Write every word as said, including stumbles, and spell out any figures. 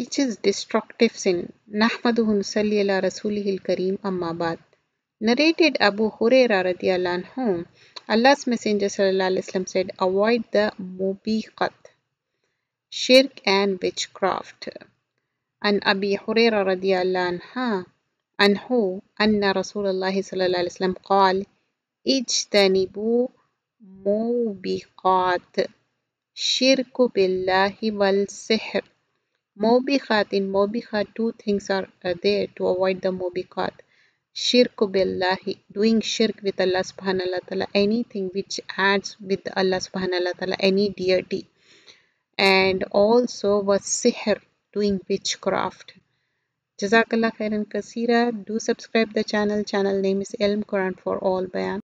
which is destructive sin. Nahmaduhu salli ala rasulihil kareem amma ba'd. Narrated Abu Hurairah radiyallahu anhu, Allah's Messenger sallallahu alaihi wasallam said, avoid the mubiqat, shirk and witchcraft. And Abi Hurairah radiyallahu anha, anhu, anna Rasulullah sallallahu alaihi wasallam qal, ijtanibu mubiqat, shirku billahi wal sihr. Mubiqat, in mubiqat, two things are uh, there to avoid the mubiqat. Shirku billahi, doing shirk with Allah subhanahu wa ta'ala, anything which adds with Allah subhanahu wa ta'ala, any deity. And also was sihr, doing witchcraft. Jazakallah khairan kaseera. Do subscribe the channel. Channel name is Ilm Quran for all bayan.